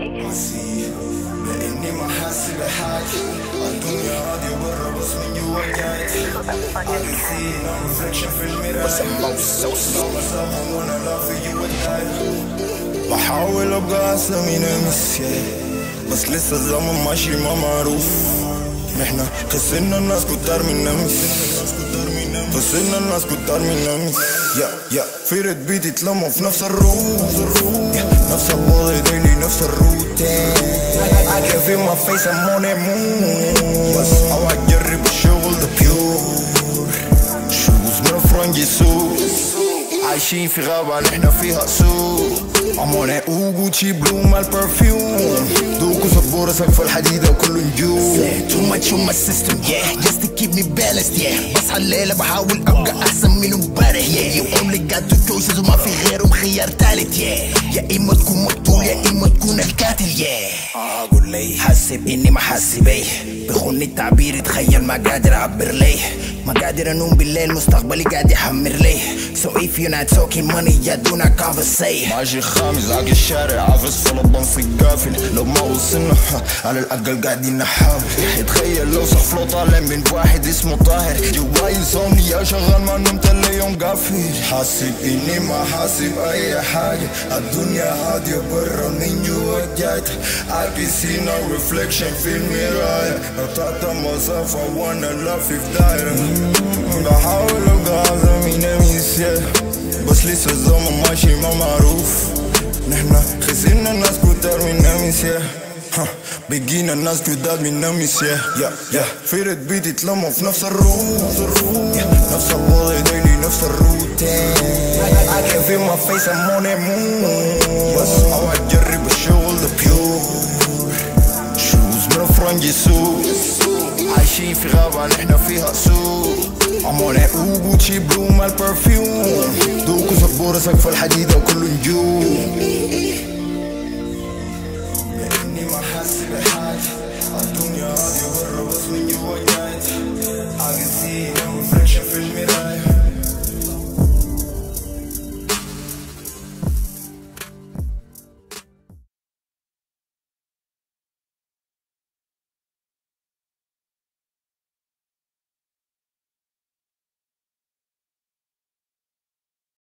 وصية لاني ما حاسس بحاجة، الدنيا راضية برا بس من جوا جاية. بحاول ابقى احسن من امس بس لسه الزمن ماشي ما معروف. نحنا خسرنا الناس كتار من امس، خسرنا الناس كتار من امس. يا في رد بيت اتلموا في نفس الروت، نفس الوضع ديلي نفس الروتين. I can feel my face, I'm on that moon. That's how I carry the shovel, the pure shoes من فرنج يسوق. عايشين في غابة نحنا فيها سوق. I'm on that ooh Gucci blue مع البرفيوم. دوكو سبورة سقف الحديدة وكله نجوم. Too much on my system, yeah, just to keep me balanced, yeah. بصحى الليلة بحاول أبقى أحسن من امبارح, yeah. You only got two choices وما في غيرهم خيار تالت, yeah. يا إما تكون مقتول يا إما تكون القاتل, yeah. أقول ليه حاسب إني ما حاسبيه بخوني التعبير، تخيل ما قادر أعبر ليه، ما قادر أنوم بالليل، مستقبلي قاعد يحمر ليه. So if you're not talking money you do not conversate. ماجي خامس عاقي الشارع عافس ولا بنصي قافل، لو ما وصلنا على الأقل قاعدين نحاول. تخيل لو صف لو طالع من واحد اسمه طاهر، جواي زوني يا شغال ما نمت إلا يوم قافل. حاسب إني ما حاسب أي حاجة، الدنيا هادية برا من جوا جايت. I can see no reflection في المراية، قطعت المسافة وأنا لافي في دايرة. بحاول ابقى اعظم من اميس بس لسه الزمن ماشي ما معروف. نحنا خسرنا الناس كتار من اميس بقينا الناس جداد من اميس. يا في رد بيت اتلموا في نفس الروت، نفس الوضع ديلي نفس الروتين. I can feel my face, I'm on that moon. بس اوعى تجرب الشغل ده بيور شوز من فرنج يسوق. عايشين في غابة نحنا فيها سوق. I'm on that ooh Gucci blue مع البرفيوم. دوكو سبورة سقف الحديدة وكله نجوم. لأني ما حاسس بحاجة، الدنيا راضية برا بس من جوا